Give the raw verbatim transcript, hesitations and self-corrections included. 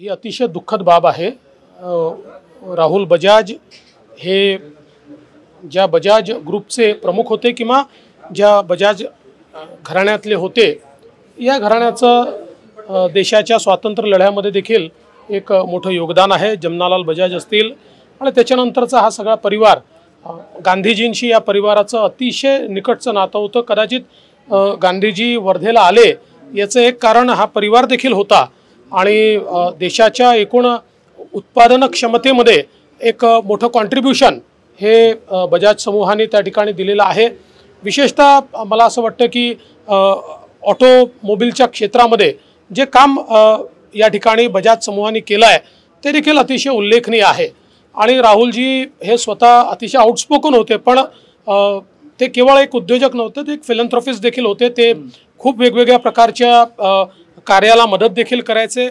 ही अतिशय दुःखद बाब आहे। राहुल बजाज हे ज्या बजाज ग्रुपचे प्रमुख होते किंवा ज्या बजाज घराण्यातले होते, या घराण्याचं देशाच्या स्वातंत्र्य लढ्यामध्ये देखील एक मोठं योगदान आहे। जमनालाल बजाज असतील आणि त्याच्यानंतरचा हा सगळा परिवार, गांधीजींशी या परिवाराचं अतिशय निकटचं नातं होतं। कदाचित गांधीजी वर्धेला आले याचं एक कारण हा परिवार देखील होता आणि देशाच्या एकूण उत्पादन क्षमतेमध्ये एक मोठं कॉन्ट्रीब्यूशन हे बजाज समूहाने त्या ठिकाणी दिलेलं आहे। विशेषतः मला असं वाटतं की ऑटोमोबाईलच्या क्षेत्रामध्ये जे काम या ठिकाणी बजाज समूहाने केलं आहे ते देखील अतिशय उल्लेखनीय आहे। आणि राहुलजी हे स्वतः अतिशय आउटस्पोकन होते, पण ते केवळ एक उद्योजक नव्हते, ते एक फिलँथ्रॉपिस्ट देखील होते। ते खूप वेगवेगळ्या प्रकारच्या कार्याला मदत देखील करायचे।